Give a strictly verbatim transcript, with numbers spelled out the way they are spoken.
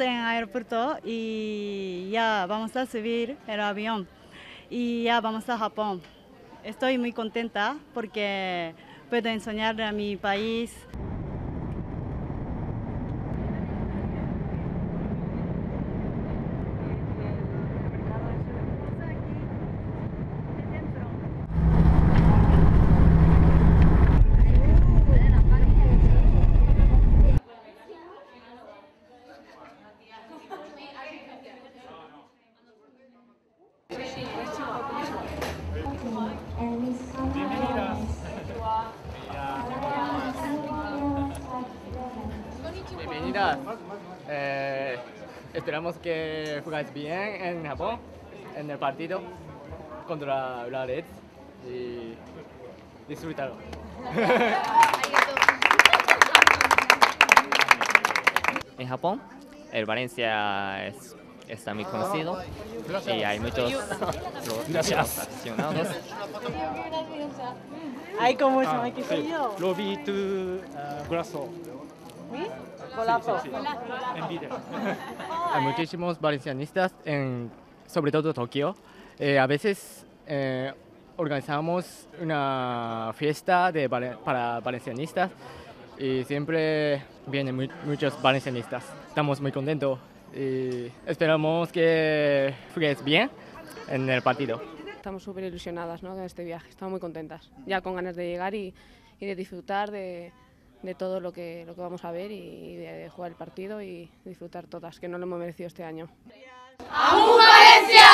estamos en el aeropuerto y ya vamos a subir el avión y ya vamos a Japón. Estoy muy contenta porque puedo enseñar a mi país. Bienvenidas. Eh, esperamos que jugáis bien en Japón, en el partido contra Urawa Red y disfrutadlo. En Japón, el Valencia es, está muy conocido y hay muchos aficionados. Ay, ¿cómo se llama? ¿Qué soy yo? Lo vi tu brazo. ¿Sí? Colazo. Sí, sí, sí. En vídeo. Hay muchísimos valencianistas, en, sobre todo en Tokio. Eh, a veces eh, organizamos una fiesta de, para valencianistas y siempre vienen muy, muchos valencianistas. Estamos muy contentos y esperamos que juguéis bien en el partido. Estamos súper ilusionadas, ¿no?, con este viaje, estamos muy contentas, ya con ganas de llegar y, y de disfrutar de... de todo lo que, lo que vamos a ver y de jugar el partido y disfrutar todas, que no lo hemos merecido este año. ¡Aún Valencia!